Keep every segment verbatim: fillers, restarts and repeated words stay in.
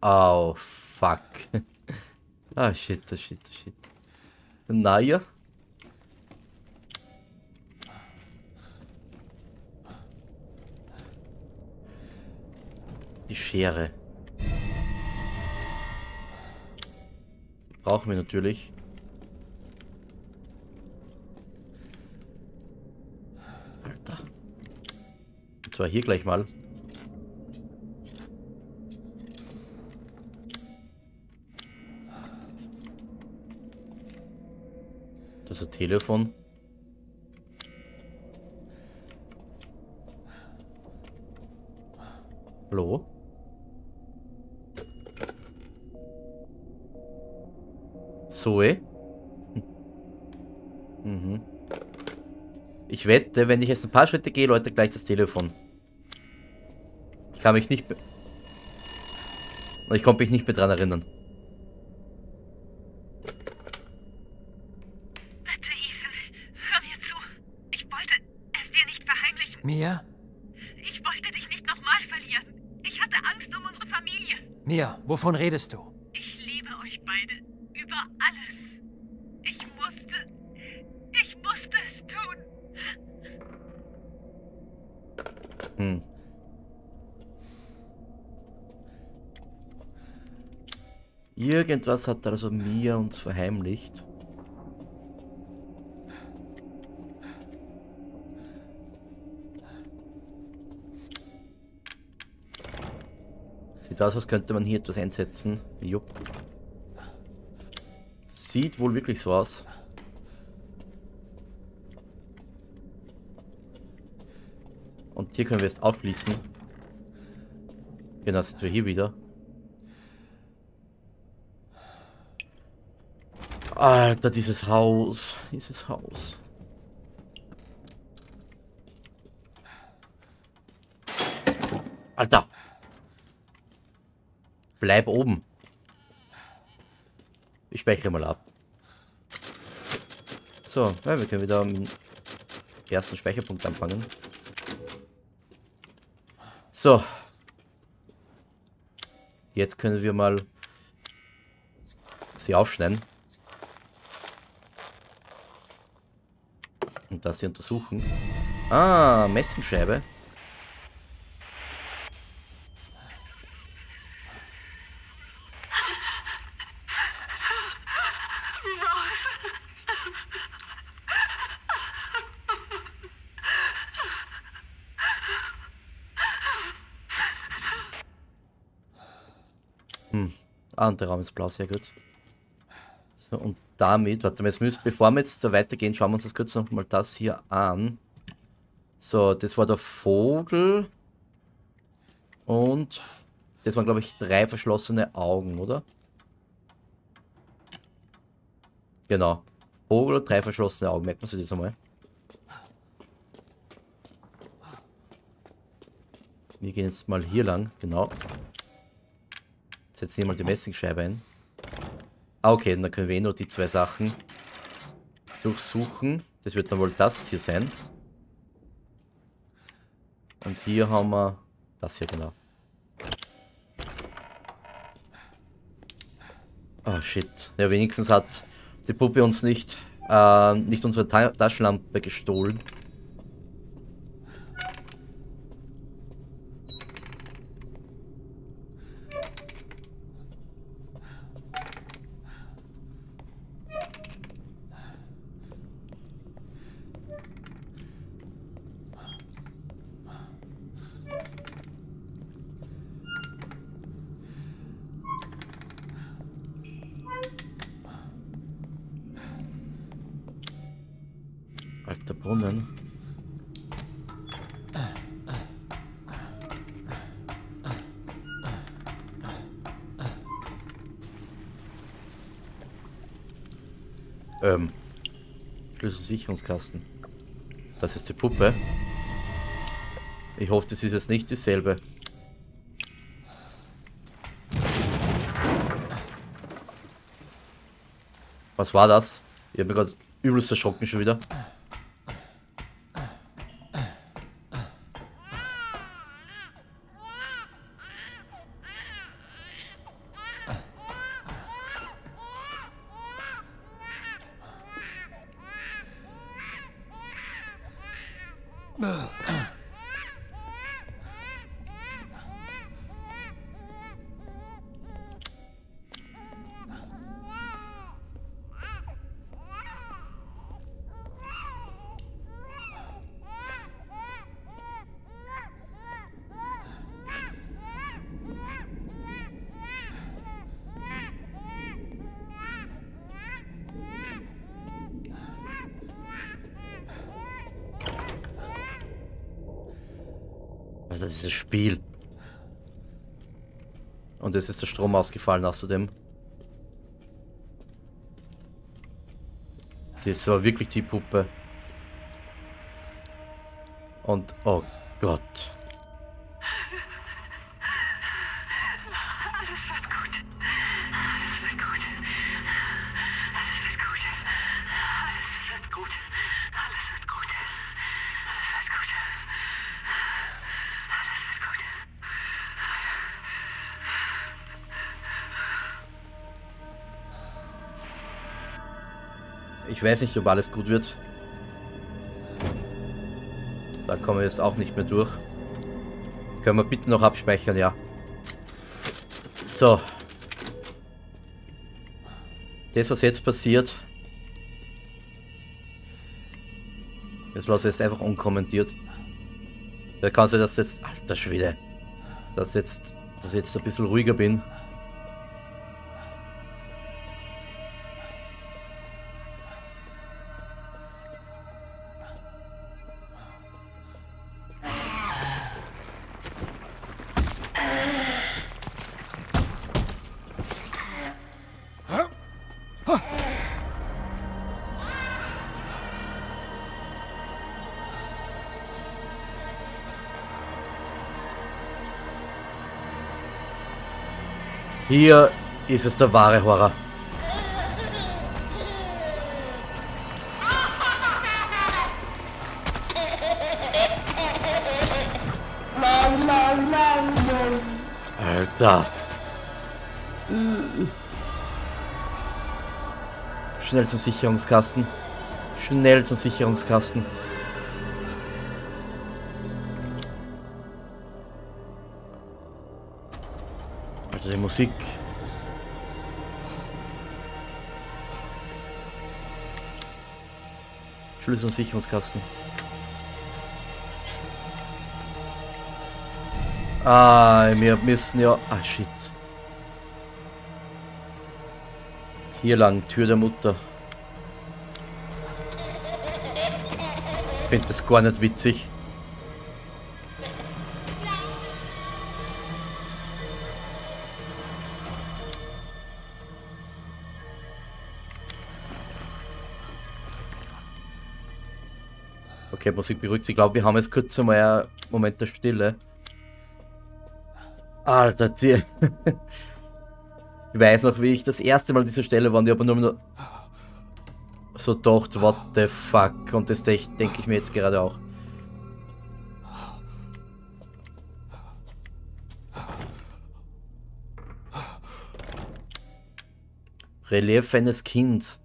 Oh, fuck. Ah, shit, oh, shit, oh, shit. Naja. Die Schere. Die brauchen wir natürlich. Alter. Und zwar hier gleich mal. Das ist ein Telefon. Hallo? Zoe? Mhm. Ich wette, wenn ich jetzt ein paar Schritte gehe, Leute, gleich das Telefon. Ich kann mich nicht... Be ich konnte mich nicht mehr dran erinnern. Bitte, Ethan, hör mir zu. Ich wollte es dir nicht verheimlichen. Mia? Ich wollte dich nicht nochmal verlieren. Ich hatte Angst um unsere Familie. Mia, wovon redest du? Ich liebe euch beide. Über alles. Ich musste, ich musste es tun. Hm. Irgendwas hat also Mia uns verheimlicht. Sieht aus, als könnte man hier etwas einsetzen. Jupp. Sieht wohl wirklich so aus. Und hier können wir es aufschließen. Genau, sind wir hier wieder. Alter, dieses Haus. Dieses Haus. Alter. Bleib oben. Ich speichere mal ab. So, ja, wir können wieder am ersten Speicherpunkt anfangen. So. Jetzt können wir mal sie aufschneiden. Und das hier untersuchen. Ah, Messingscheibe. Ah, und der Raum ist blau, sehr gut. So, und damit, warte mal, jetzt müssen, bevor wir jetzt da weitergehen, schauen wir uns das kurz nochmal das hier an. So, das war der Vogel. Und das waren, glaube ich, drei verschlossene Augen, oder? Genau. Vogel und drei verschlossene Augen, merkt man sich das einmal. Wir gehen jetzt mal hier lang, genau. Jetzt nehmen wir die Messingscheibe ein. Ah, okay, dann können wir eh nur die zwei Sachen durchsuchen. Das wird dann wohl das hier sein. Und hier haben wir das hier, genau. Oh, shit. Ja, wenigstens hat die Puppe uns nicht, äh, nicht unsere Ta- Taschenlampe gestohlen. Alter Brunnen. Ähm. Schlüsselsicherungskasten. Das ist die Puppe. Ich hoffe, das ist jetzt nicht dieselbe. Was war das? Ich habe mich gerade übelst erschrocken schon wieder. Das ist das Spiel. Und jetzt ist der Strom ausgefallen außerdem. Das war wirklich die Puppe. Und oh Gott. Alles wird gut. Alles wird gut. Alles wird gut. Alles wird gut. Alles wird gut. Alles wird gut. Ich weiß nicht, ob alles gut wird. Da kommen wir jetzt auch nicht mehr durch. Können wir bitte noch abspeichern, ja. So. Das, was jetzt passiert. Das lasse ich jetzt einfach unkommentiert. Da kannst du das jetzt... Alter Schwede. Dass, jetzt, dass ich jetzt ein bisschen ruhiger bin. Hier ist es der wahre Horror. Alter. Schnell zum Sicherungskasten. Schnell zum Sicherungskasten. Die Musik. Schlüssel und Sicherungskasten. Ah, wir müssen ja... Ah, shit. Hier lang, Tür der Mutter. Ich finde das gar nicht witzig. Okay, Musik beruhigt sich. Ich glaube, wir haben jetzt kurz einmal einen Moment der Stille. Alter, die ich weiß noch, wie ich das erste Mal an dieser Stelle war, und ich habe nur, nur so gedacht, what the fuck. Und das denke denk ich mir jetzt gerade auch. Relief eines Kindes.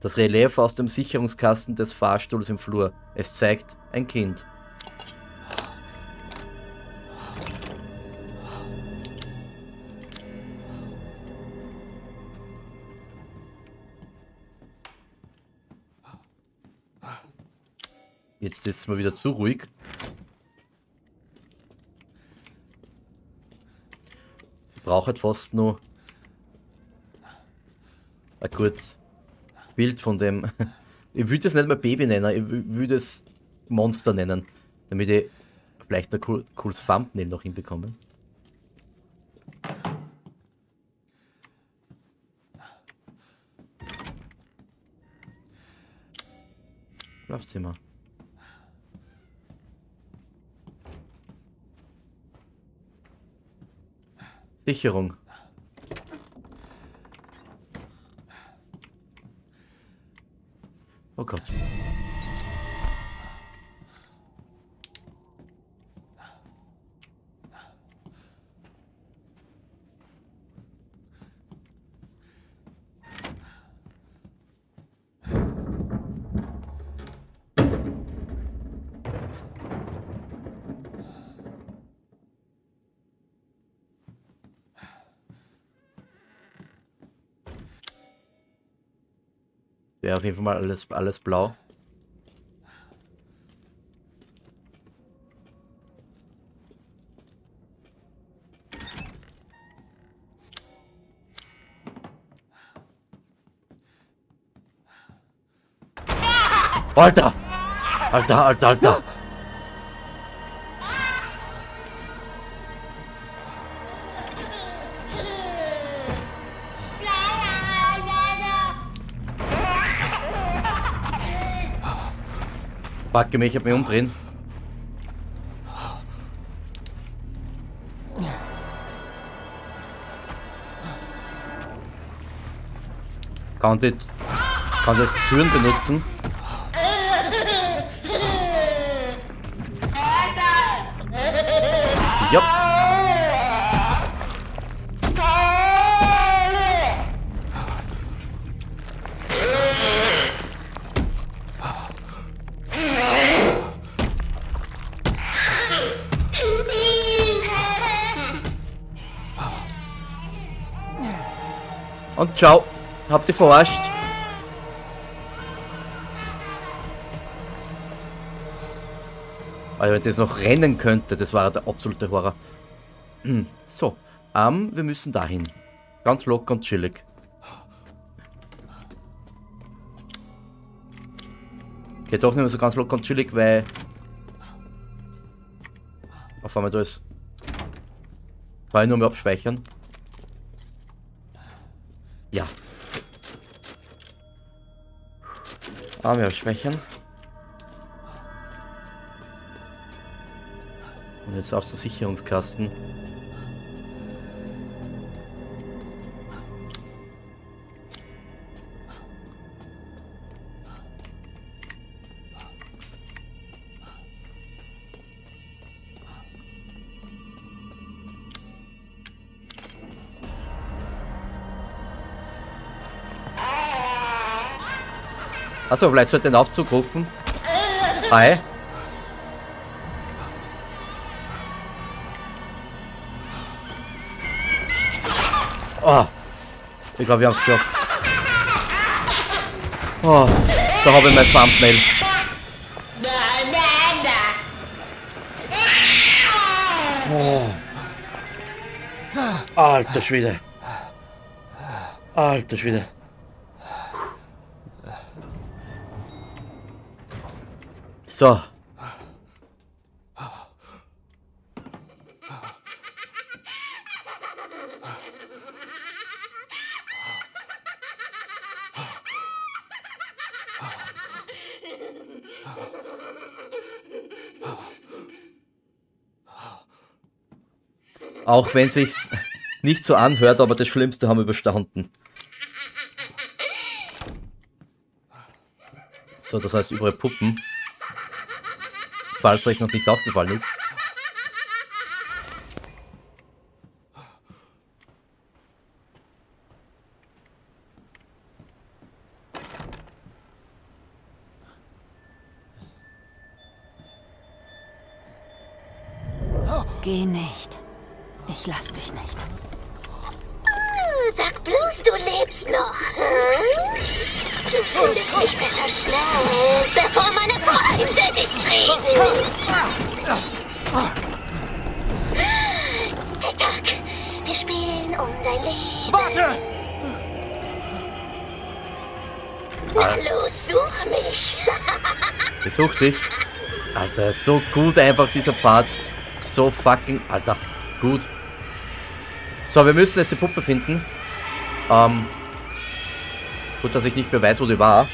Das Relief aus dem Sicherungskasten des Fahrstuhls im Flur. Es zeigt ein Kind. Jetzt ist es mal wieder zu ruhig. Ich brauche fast nur... Ah, gut. Bild von dem. Ich würde es nicht mehr Baby nennen, ich würde es Monster nennen, damit ich vielleicht ein cooles Thumbnail noch hinbekomme. Schlafzimmer. Sicherung. Oh Gott. Wäre auf jeden Fall mal alles, alles blau. Alter! Alter, Alter, Alter! Backe mich, ich hab mich umdrehen. Kann ich das Türen benutzen? Jupp. Und ciao. Habt ihr verarscht? Also wenn das noch rennen könnte, das war der absolute Horror. So, ähm, wir müssen dahin. Ganz locker und chillig. Okay, doch nicht mehr so ganz locker und chillig, weil... Auf einmal da ist... Kann ich nur mehr abspeichern? Ja. Ah, mehr abspeichern. Und jetzt auf den Sicherungskasten. Achso, vielleicht sollte ich den Aufzug rufen. Hi. Oh, ich glaube, wir haben es geschafft. Oh, da habe ich mein Thumbnail. Oh. Alter Schwede. Alter Schwede. So. Auch wenn es sich nicht so anhört, aber das Schlimmste haben wir überstanden. So, das heißt überall Puppen. Falls euch noch nicht aufgefallen ist. Geh nicht. Ich lass dich nicht. Oh, sag bloß, du lebst noch. Hm? Du findest mich besser schnell, bevor meine Freunde dich kriegen. Tick-Tack, wir spielen um dein Leben. Warte! Na los, such mich. Ich such dich. Alter, so gut einfach dieser Part. So fucking... Alter, gut. So, wir müssen jetzt die Puppe finden. Ähm, gut, dass ich nicht mehr weiß, wo die war.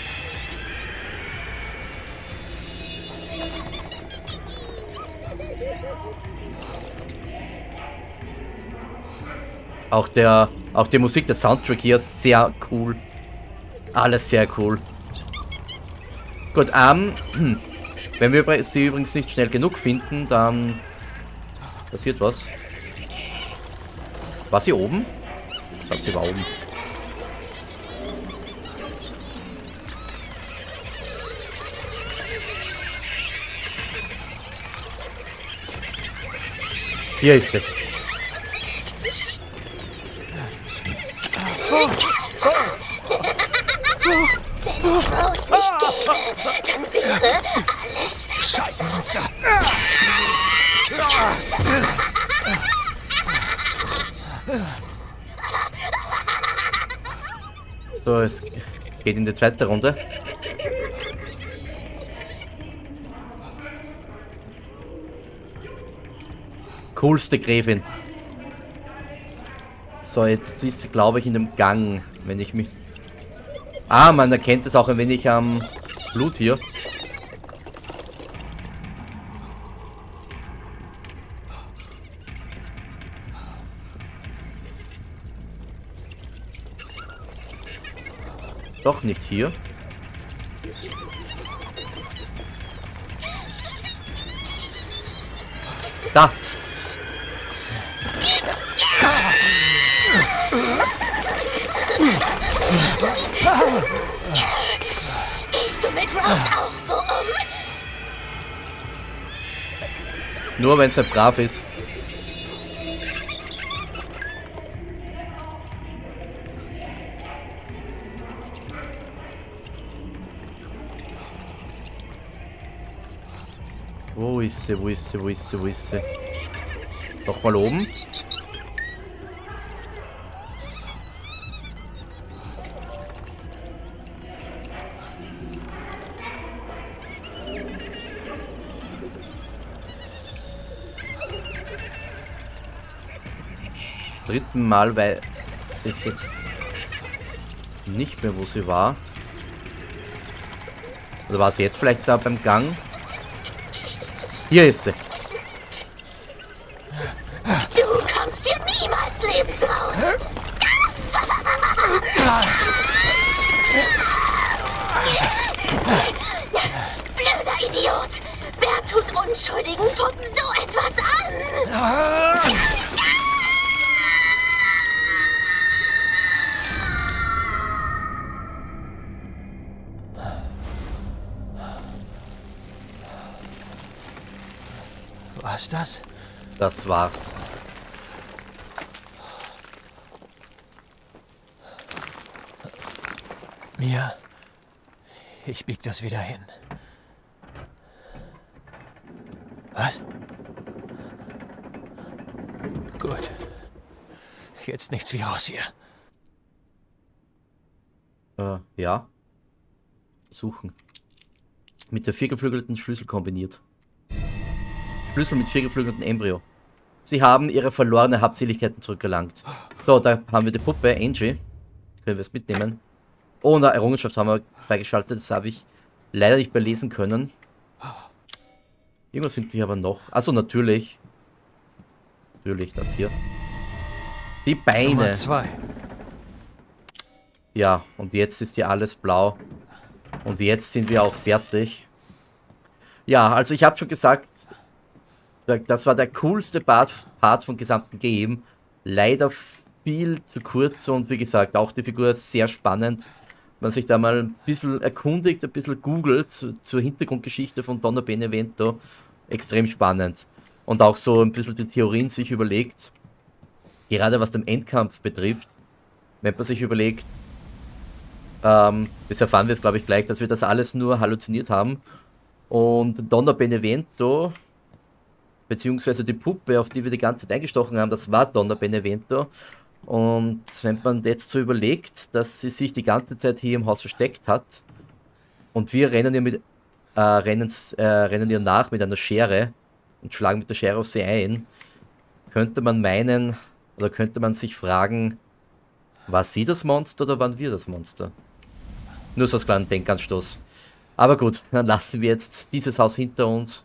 Auch der... Auch die Musik, der Soundtrack hier, sehr cool. Alles sehr cool. Gut, ähm... wenn wir sie übrigens nicht schnell genug finden, dann... Passiert was? War sie oben? Ich glaube, sie war oben. Hier ist sie. Oh. Oh. Oh. zerstöre alles. Scheiß Monster. So, es geht in die zweite Runde. Coolste Gräfin. So, jetzt ist sie, glaube ich, in dem Gang, wenn ich mich... Ah, man erkennt es auch ein wenig am Blut hier. Doch nicht hier. Da! Gehst du mit Rouse auch so um? Nur wenn es halt brav ist. Wo ist sie, wo ist sie, wo ist sie, wo ist sie? Noch mal oben. Dritten Mal weiß ich jetzt nicht mehr, wo sie war. Oder war sie jetzt vielleicht da beim Gang? Hier ist sie. Du kommst hier niemals lebend raus. Blöder Idiot. Wer tut unschuldigen Puppen so etwas an? Was das? Das war's. Mia, ich bieg das wieder hin. Was? Gut. Jetzt nichts wie raus hier. Äh, ja. Suchen. Mit der viergeflügelten Schlüssel kombiniert. Schlüssel mit vier geflügelten Embryo. Sie haben ihre verlorene Habseligkeiten zurückgelangt. So, da haben wir die Puppe, Angie. Können wir es mitnehmen. Oh, eine Errungenschaft haben wir freigeschaltet. Das habe ich leider nicht mehr lesen können. Irgendwas finden wir aber noch. Also natürlich. Natürlich, das hier. Die Beine. Nummer zwei. Ja, und jetzt ist hier alles blau. Und jetzt sind wir auch fertig. Ja, also ich habe schon gesagt... Das war der coolste Part, Part vom gesamten Game. Leider viel zu kurz und wie gesagt, auch die Figur ist sehr spannend. Wenn man sich da mal ein bisschen erkundigt, ein bisschen googelt zu, zur Hintergrundgeschichte von Donna Beneviento, extrem spannend. Und auch so ein bisschen die Theorien sich überlegt, gerade was den Endkampf betrifft, wenn man sich überlegt, ähm, das erfahren wir jetzt glaube ich gleich, dass wir das alles nur halluziniert haben. Und Donna Beneviento... beziehungsweise die Puppe, auf die wir die ganze Zeit eingestochen haben, das war Donna Beneviento. Und wenn man jetzt so überlegt, dass sie sich die ganze Zeit hier im Haus versteckt hat und wir rennen ihr, mit, äh, rennen, äh, rennen ihr nach mit einer Schere und schlagen mit der Schere auf sie ein, könnte man meinen, oder könnte man sich fragen, war sie das Monster oder waren wir das Monster? Nur so als kleinen Denkanstoß. Aber gut, dann lassen wir jetzt dieses Haus hinter uns.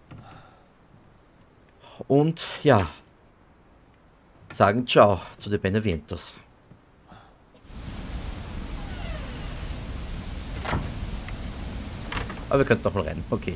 Und ja, sagen Ciao zu den Benevientos. Aber wir könnten noch mal rein, okay.